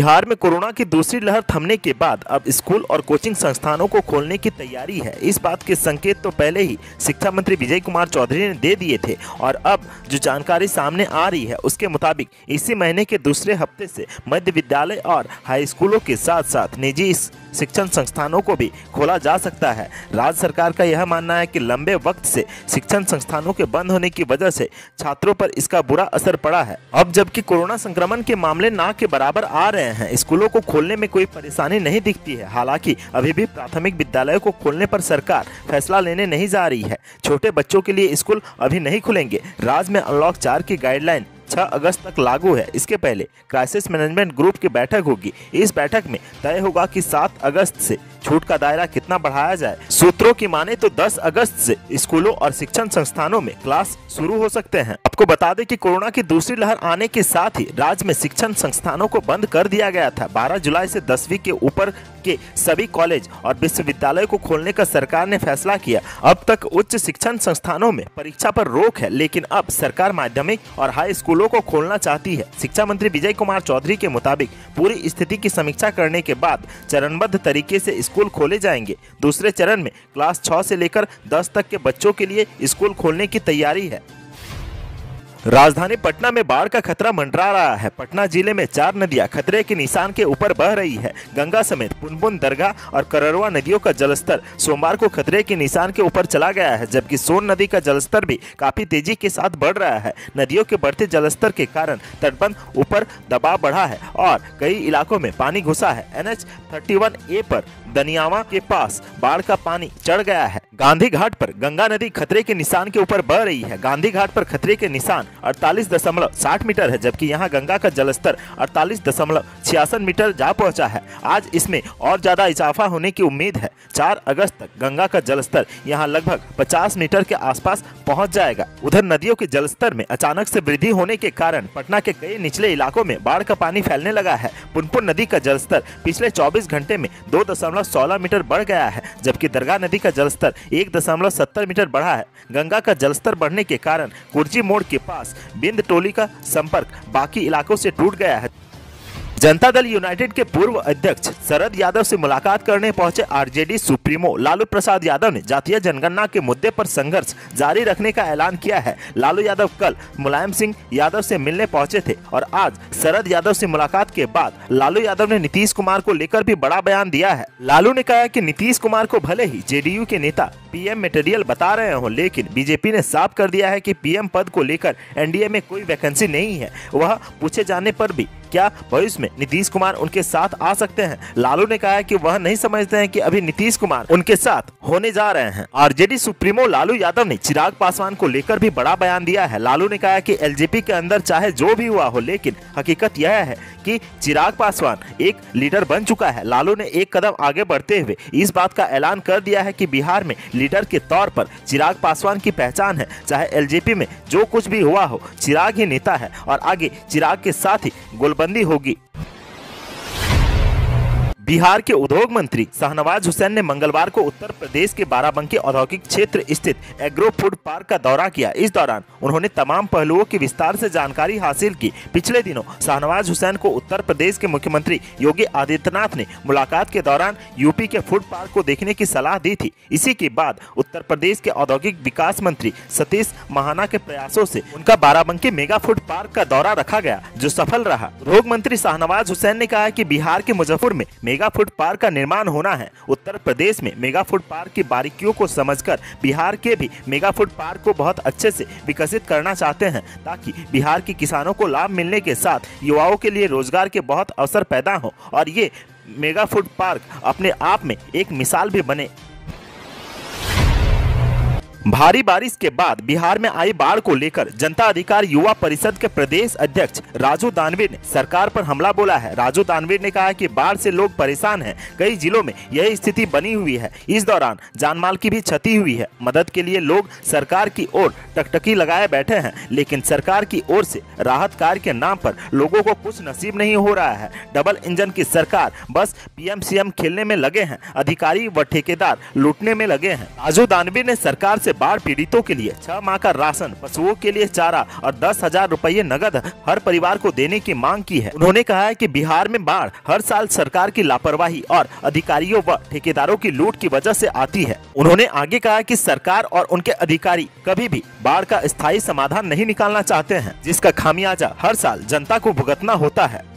बिहार में कोरोना की दूसरी लहर थमने के बाद अब स्कूल और कोचिंग संस्थानों को खोलने की तैयारी है। इस बात के संकेत तो पहले ही शिक्षा मंत्री विजय कुमार चौधरी ने दे दिए थे और अब जो जानकारी सामने आ रही है उसके मुताबिक इसी महीने के दूसरे हफ्ते से मध्य विद्यालय और हाई स्कूलों के साथ साथ निजी शिक्षण संस्थानों को भी खोला जा सकता है। राज्य सरकार का यह मानना है कि लंबे वक्त से शिक्षण संस्थानों के बंद होने की वजह से छात्रों पर इसका बुरा असर पड़ा है। अब जबकि कोरोना संक्रमण के मामले ना के बराबर आ रहे हैं, स्कूलों को खोलने में कोई परेशानी नहीं दिखती है। हालांकि अभी भी प्राथमिक विद्यालयों को खोलने पर सरकार फैसला लेने नहीं जा रही है। छोटे बच्चों के लिए स्कूल अभी नहीं खुलेंगे। राज्य में अनलॉक 4 की गाइडलाइन 6 अगस्त तक लागू है। इसके पहले क्राइसिस मैनेजमेंट ग्रुप की बैठक होगी। इस बैठक में तय होगा कि 7 अगस्त से छूट का दायरा कितना बढ़ाया जाए। सूत्रों की माने तो 10 अगस्त से स्कूलों और शिक्षण संस्थानों में क्लास शुरू हो सकते हैं। आपको बता दें कि कोरोना की दूसरी लहर आने के साथ ही राज्य में शिक्षण संस्थानों को बंद कर दिया गया था। 12 जुलाई से 10वीं के ऊपर के सभी कॉलेज और विश्वविद्यालयों को खोलने का सरकार ने फैसला किया। अब तक उच्च शिक्षण संस्थानों में परीक्षा पर रोक है, लेकिन अब सरकार माध्यमिक और हाई स्कूलों को खोलना चाहती है। शिक्षा मंत्री विजय कुमार चौधरी के मुताबिक पूरी स्थिति की समीक्षा करने के बाद चरणबद्ध तरीके से स्कूल खोले जाएंगे। दूसरे चरण में क्लास 6 से लेकर 10 तक के बच्चों के लिए स्कूल खोलने की तैयारी है। राजधानी पटना में बाढ़ का खतरा मंडरा रहा है। पटना जिले में 4 नदियां खतरे के निशान के ऊपर बह रही है। गंगा समेत पुनपुन, दरगाह और कररवा नदियों का जलस्तर सोमवार को खतरे के निशान के ऊपर चला गया है, जबकि सोन नदी का जलस्तर भी काफी तेजी के साथ बढ़ रहा है। नदियों के बढ़ते जलस्तर के कारण तटबंध ऊपर दबाव बढ़ा है और कई इलाकों में पानी घुसा है। NH 31A पर दनियावा के पास बाढ़ का पानी चढ़ गया है। गांधी घाट पर गंगा नदी खतरे के निशान के ऊपर बह रही है। गांधी घाट पर खतरे के निशान 48.60 मीटर है, जबकि यहां गंगा का जलस्तर 48.66 मीटर जा पहुंचा है। आज इसमें और ज्यादा इजाफा होने की उम्मीद है। 4 अगस्त तक गंगा का जलस्तर यहां लगभग 50 मीटर के आसपास पहुंच जाएगा। उधर नदियों के जलस्तर में अचानक से वृद्धि होने के कारण पटना के कई निचले इलाकों में बाढ़ का पानी फैलने लगा है। पुनपुन नदी का जलस्तर पिछले 24 घंटे में 2.16 मीटर बढ़ गया है, जबकि दरगाह नदी का जलस्तर 1.70 मीटर बढ़ा है। गंगा का जलस्तर बढ़ने के कारण कुर्जी मोड़ के पास बिंद टोली का संपर्क बाकी इलाकों से टूट गया है। जनता दल यूनाइटेड के पूर्व अध्यक्ष शरद यादव से मुलाकात करने पहुंचे आरजेडी सुप्रीमो लालू प्रसाद यादव ने जातीय जनगणना के मुद्दे पर संघर्ष जारी रखने का ऐलान किया है। लालू यादव कल मुलायम सिंह यादव से मिलने पहुंचे थे और आज शरद यादव से मुलाकात के बाद लालू यादव ने नीतीश कुमार को लेकर भी बड़ा बयान दिया है। लालू ने कहा कि नीतीश कुमार को भले ही जेडीयू के नेता पीएम मटेरियल बता रहे हो, लेकिन बीजेपी ने साफ कर दिया है कि पीएम पद को लेकर एनडीए में कोई वैकेंसी नहीं है। वह पूछे जाने पर भी क्या भविष्य में नीतीश कुमार उनके साथ आ सकते हैं। लालू ने कहा है कि वह नहीं समझते हैं कि अभी नीतीश कुमार उनके साथ होने जा रहे हैं। आरजेडी सुप्रीमो लालू यादव ने चिराग पासवान को लेकर भी बड़ा बयान दिया है। लालू ने कहा कि एलजेपी के अंदर चाहे जो भी हुआ हो, लेकिन हकीकत यह है कि चिराग पासवान एक लीडर बन चुका है। लालू ने एक कदम आगे बढ़ते हुए इस बात का ऐलान कर दिया है कि बिहार में लीडर के तौर पर चिराग पासवान की पहचान है। चाहे एलजेपी में जो कुछ भी हुआ हो, चिराग ही नेता है और आगे चिराग के साथ ही गोलबंदी होगी। बिहार के उद्योग मंत्री शाहनवाज हुसैन ने मंगलवार को उत्तर प्रदेश के बाराबंकी औद्योगिक क्षेत्र स्थित एग्रो फूड पार्क का दौरा किया। इस दौरान उन्होंने तमाम पहलुओं की विस्तार से जानकारी हासिल की। पिछले दिनों शाहनवाज हुसैन को उत्तर प्रदेश के मुख्यमंत्री योगी आदित्यनाथ ने मुलाकात के दौरान यूपी के फूड पार्क को देखने की सलाह दी थी। इसी के बाद उत्तर प्रदेश के औद्योगिक विकास मंत्री सतीश महाना के प्रयासों से उनका बाराबंकी मेगा फूड पार्क का दौरा रखा गया, जो सफल रहा। उद्योग मंत्री शाहनवाज हुसैन ने कहा कि बिहार के मुजफ्फरपुर में मेगा फूड पार्क का निर्माण होना है। उत्तर प्रदेश में मेगा फूड पार्क की बारीकियों को समझकर बिहार के भी मेगा फूड पार्क को बहुत अच्छे से विकसित करना चाहते हैं, ताकि बिहार के किसानों को लाभ मिलने के साथ युवाओं के लिए रोजगार के बहुत अवसर पैदा हो और ये मेगा फूड पार्क अपने आप में एक मिसाल भी बने। भारी बारिश के बाद बिहार में आई बाढ़ को लेकर जनता अधिकार युवा परिषद के प्रदेश अध्यक्ष राजू दानवीर ने सरकार पर हमला बोला है। राजू दानवीर ने कहा कि बाढ़ से लोग परेशान हैं, कई जिलों में यह स्थिति बनी हुई है। इस दौरान जानमाल की भी क्षति हुई है। मदद के लिए लोग सरकार की ओर टकटकी लगाए बैठे हैं, लेकिन सरकार की ओर से राहत कार्य के नाम पर लोगों को कुछ नसीब नहीं हो रहा है। डबल इंजन की सरकार बस पीएम सीएम खेलने में लगे हैं। अधिकारी व ठेकेदार लूटने में लगे हैं। राजू दानवीर ने सरकार से बाढ़ पीड़ितों के लिए 6 माह का राशन, पशुओं के लिए चारा और 10,000 रुपये नगद हर परिवार को देने की मांग की है। उन्होंने कहा है कि बिहार में बाढ़ हर साल सरकार की लापरवाही और अधिकारियों व ठेकेदारों की लूट की वजह से आती है। उन्होंने आगे कहा कि सरकार और उनके अधिकारी कभी भी बाढ़ का स्थायी समाधान नहीं निकालना चाहते हैं, जिसका खामियाजा हर साल जनता को भुगतना होता है।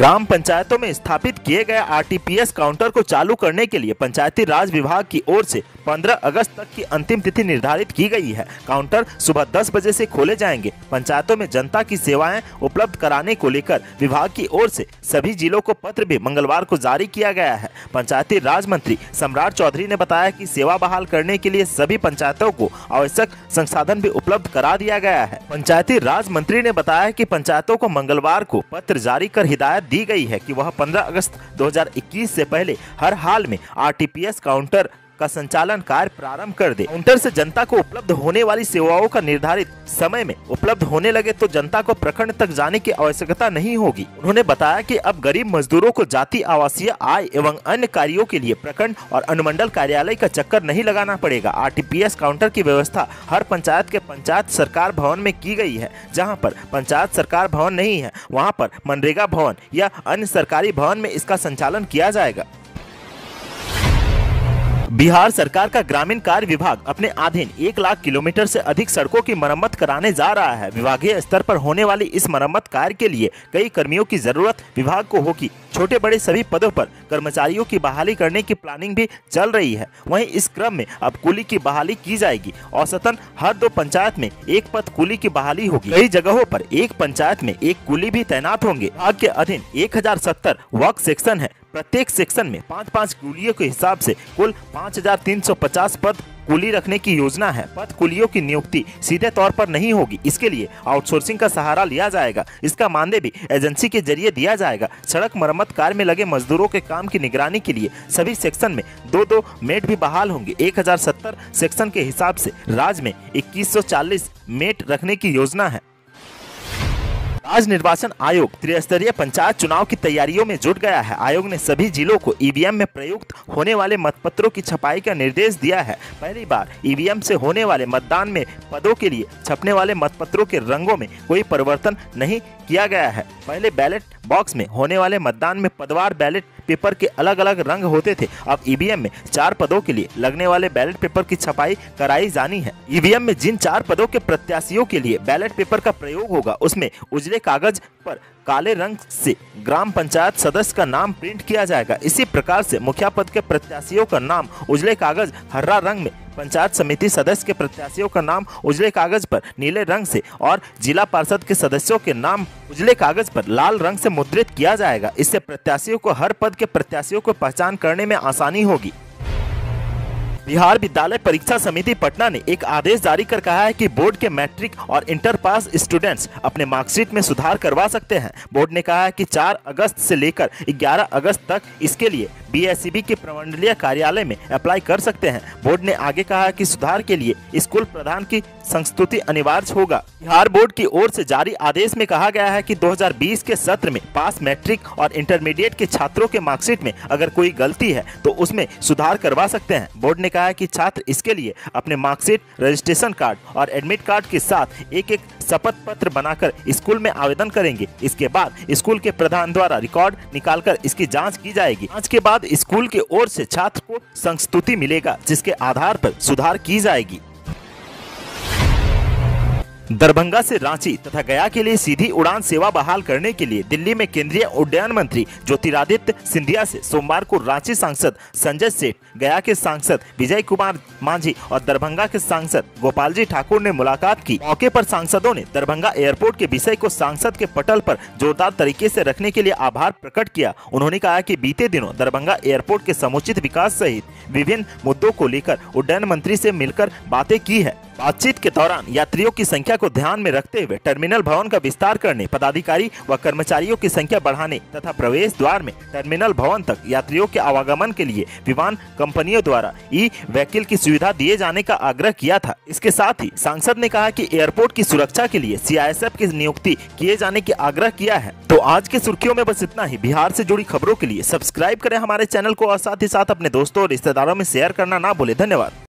ग्राम पंचायतों में स्थापित किए गए आरटीपीएस काउंटर को चालू करने के लिए पंचायती राज विभाग की ओर से 15 अगस्त तक की अंतिम तिथि निर्धारित की गई है। काउंटर सुबह 10 बजे से खोले जाएंगे। पंचायतों में जनता की सेवाएं उपलब्ध कराने को लेकर विभाग की ओर से सभी जिलों को पत्र भी मंगलवार को जारी किया गया है। पंचायती राज मंत्री सम्राट चौधरी ने बताया कि सेवा बहाल करने के लिए सभी पंचायतों को आवश्यक संसाधन भी उपलब्ध करा दिया गया है। पंचायती राज मंत्री ने बताया कि पंचायतों को मंगलवार को पत्र जारी कर हिदायत दी गई है कि वह 15 अगस्त 2021 से पहले हर हाल में आरटीपीएस काउंटर का संचालन कार्य प्रारंभ कर दे। काउंटर से जनता को उपलब्ध होने वाली सेवाओं का निर्धारित समय में उपलब्ध होने लगे तो जनता को प्रखंड तक जाने की आवश्यकता नहीं होगी। उन्होंने बताया कि अब गरीब मजदूरों को जाति, आवासीय, आय एवं अन्य कार्यों के लिए प्रखंड और अनुमंडल कार्यालय का चक्कर नहीं लगाना पड़ेगा। आरटीपीएस काउंटर की व्यवस्था हर पंचायत के पंचायत सरकार भवन में की गई है। जहाँ पर पंचायत सरकार भवन नहीं है वहाँ पर मनरेगा भवन या अन्य सरकारी भवन में इसका संचालन किया जाएगा। बिहार सरकार का ग्रामीण कार्य विभाग अपने अधीन 1 लाख किलोमीटर से अधिक सड़कों की मरम्मत कराने जा रहा है। विभागीय स्तर पर होने वाली इस मरम्मत कार्य के लिए कई कर्मियों की जरूरत विभाग को होगी। छोटे बड़े सभी पदों पर कर्मचारियों की बहाली करने की प्लानिंग भी चल रही है। वहीं इस क्रम में अब कुली की बहाली की जाएगी। औसतन हर 2 पंचायत में 1 पद कुली की बहाली होगी। कई जगहों पर 1 पंचायत में 1 कुली भी तैनात होंगे। विभाग के अधीन 1070 वर्क सेक्शन है। प्रत्येक सेक्शन में 5-5 कुलियों के हिसाब से कुल 5350 पद कुली रखने की योजना है। पद कुलियों की नियुक्ति सीधे तौर पर नहीं होगी। इसके लिए आउटसोर्सिंग का सहारा लिया जाएगा। इसका मानदेय भी एजेंसी के जरिए दिया जाएगा। सड़क मरम्मत कार्य में लगे मजदूरों के काम की निगरानी के लिए सभी सेक्शन में 2-2 मेट भी बहाल होंगे। 1070 सेक्शन के हिसाब से राज्य में 2140 मेट रखने की योजना है। राज्य निर्वाचन आयोग 3 स्तरीय पंचायत चुनाव की तैयारियों में जुट गया है। आयोग ने सभी जिलों को ईवीएम में प्रयुक्त होने वाले मतपत्रों की छपाई का निर्देश दिया है। पहली बार ईवीएम से होने वाले मतदान में पदों के लिए छपने वाले मतपत्रों के रंगों में कोई परिवर्तन नहीं किया गया है। पहले बैलेट बॉक्स में होने वाले मतदान में पदवार बैलेट पेपर के अलग अलग रंग होते थे। अब ईवीएम में 4 पदों के लिए लगने वाले बैलेट पेपर की छपाई कराई जानी है। ईवीएम में जिन 4 पदों के प्रत्याशियों के लिए बैलेट पेपर का प्रयोग होगा उसमें उजले कागज पर काले रंग से ग्राम पंचायत सदस्य का नाम प्रिंट किया जाएगा। इसी प्रकार से मुखिया पद के प्रत्याशियों का नाम उजले कागज हरा रंग में, पंचायत समिति सदस्य के प्रत्याशियों का नाम उजले कागज पर नीले रंग से और जिला पार्षद के सदस्यों के नाम उजले कागज पर लाल रंग से मुद्रित किया जाएगा। इससे प्रत्याशियों को हर पद के प्रत्याशियों को पहचान करने में आसानी होगी। बिहार विद्यालय परीक्षा समिति पटना ने एक आदेश जारी कर कहा है कि बोर्ड के मैट्रिक और इंटर पास स्टूडेंट्स अपने मार्कशीट में सुधार करवा सकते हैं। बोर्ड ने कहा है कि 4 अगस्त से लेकर 11 अगस्त तक इसके लिए बीएसईबी के प्रमंडलीय कार्यालय में अप्लाई कर सकते हैं। बोर्ड ने आगे कहा है कि सुधार के लिए स्कूल प्रधान की संस्तुति अनिवार्य होगा। बिहार बोर्ड की ओर से जारी आदेश में कहा गया है कि 2020 के सत्र में पास मैट्रिक और इंटरमीडिएट के छात्रों के मार्कशीट में अगर कोई गलती है तो उसमें सुधार करवा सकते हैं। बोर्ड ने कहा है कि छात्र इसके लिए अपने मार्कशीट, रजिस्ट्रेशन कार्ड और एडमिट कार्ड के साथ एक शपथ पत्र बनाकर स्कूल में आवेदन करेंगे। इसके बाद स्कूल के प्रधान द्वारा रिकॉर्ड निकालकर इसकी जांच की जाएगी। जांच के बाद स्कूल की ओर से छात्र को संस्तुति मिलेगा जिसके आधार पर सुधार की जाएगी। दरभंगा से रांची तथा गया के लिए सीधी उड़ान सेवा बहाल करने के लिए दिल्ली में केंद्रीय उड्डयन मंत्री ज्योतिरादित्य सिंधिया से सोमवार को रांची सांसद संजय सेठ, गया के सांसद विजय कुमार मांझी और दरभंगा के सांसद गोपाल जी ठाकुर ने मुलाकात की। मौके पर सांसदों ने दरभंगा एयरपोर्ट के विषय को सांसद के पटल पर जोरदार तरीके से रखने के लिए आभार प्रकट किया। उन्होंने कहा कि बीते दिनों दरभंगा एयरपोर्ट के समुचित विकास सहित विभिन्न मुद्दों को लेकर उड्डयन मंत्री से मिलकर बातें की है। बातचीत के दौरान यात्रियों की संख्या को ध्यान में रखते हुए टर्मिनल भवन का विस्तार करने, पदाधिकारी व कर्मचारियों की संख्या बढ़ाने तथा प्रवेश द्वार में टर्मिनल भवन तक यात्रियों के आवागमन के लिए विमान कंपनियों द्वारा ई व्हीकल की सुविधा दिए जाने का आग्रह किया था। इसके साथ ही सांसद ने कहा कि एयरपोर्ट की सुरक्षा के लिए CISF की नियुक्ति किए जाने के आग्रह किया है। तो आज के सुर्खियों में बस इतना ही। बिहार से जुड़ी खबरों के लिए सब्सक्राइब करें हमारे चैनल को और साथ ही साथ अपने दोस्तों और रिश्तेदारों में शेयर करना ना भूले। धन्यवाद।